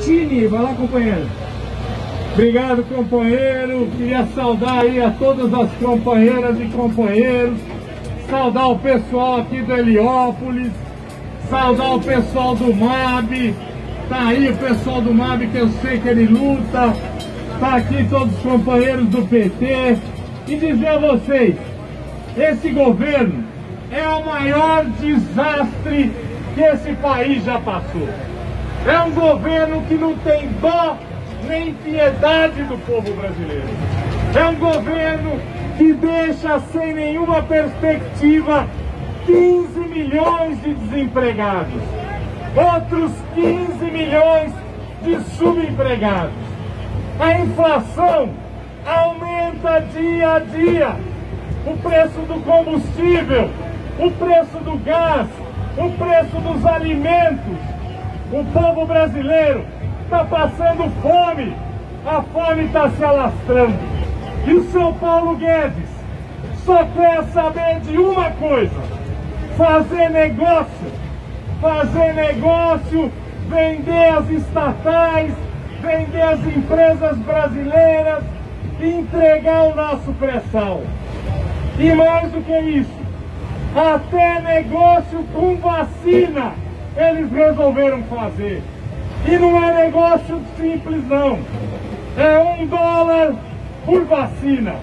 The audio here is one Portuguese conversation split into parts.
Martini, vai lá, companheiro. Obrigado, companheiro. Queria saudar aí a todas as companheiras e companheiros. Saudar o pessoal aqui do Heliópolis. Saudar o pessoal do MAB. Tá aí o pessoal do MAB, que eu sei que ele luta. Tá aqui todos os companheiros do PT. E dizer a vocês, esse governo é o maior desastre que esse país já passou. É um governo que não tem dó nem piedade do povo brasileiro. É um governo que deixa sem nenhuma perspectiva 15 milhões de desempregados, outros 15 milhões de subempregados. A inflação aumenta dia a dia. O preço do combustível, o preço do gás, o preço dos alimentos. O povo brasileiro está passando fome. A fome está se alastrando. E o São Paulo Guedes só quer saber de uma coisa: fazer negócio. Fazer negócio, vender as estatais, vender as empresas brasileiras e entregar o nosso pré-sal. E mais do que isso, até negócio com vacina eles resolveram fazer. E não é negócio simples, não. É $1 por vacina,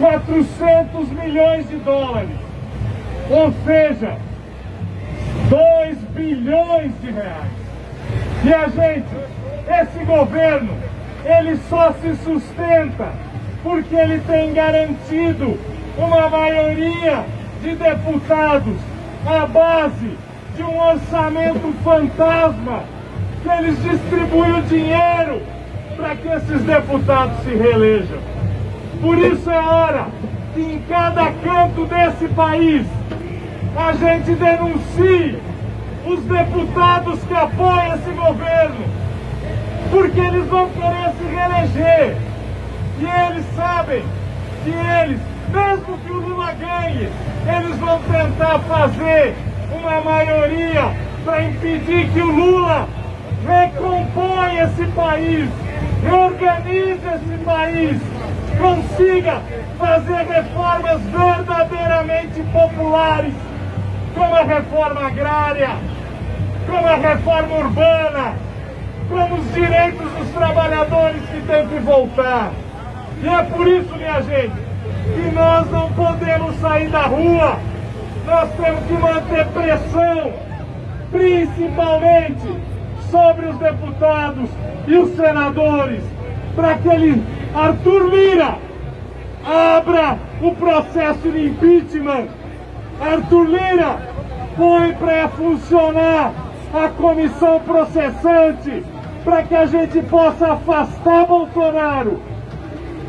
400 milhões de dólares, ou seja, 2 bilhões de reais. E a gente, esse governo, ele só se sustenta porque ele tem garantido uma maioria de deputados à base de um orçamento fantasma, que eles distribuem o dinheiro para que esses deputados se reelejam. Por isso é hora que em cada canto desse país a gente denuncie os deputados que apoiam esse governo, porque eles vão querer se reeleger. E eles sabem que eles, mesmo que o Lula ganhe, eles vão tentar fazer uma maioria para impedir que o Lula recomponha esse país, reorganize esse país, consiga fazer reformas verdadeiramente populares, como a reforma agrária, como a reforma urbana, como os direitos dos trabalhadores que têm que voltar. E é por isso, minha gente, que nós não podemos sair da rua. Nós temos que manter pressão, principalmente sobre os deputados e os senadores, para que ele, Arthur Lira, abra o processo de impeachment. Arthur Lira, põe para funcionar a comissão processante, para que a gente possa afastar Bolsonaro.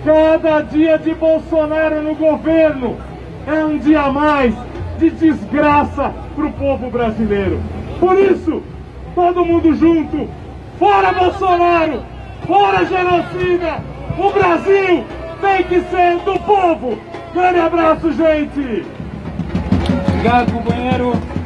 Cada dia de Bolsonaro no governo é um dia a mais de desgraça para o povo brasileiro. Por isso, todo mundo junto, fora Bolsonaro, fora genocida, o Brasil tem que ser do povo. Grande abraço, gente! Obrigado, companheiro.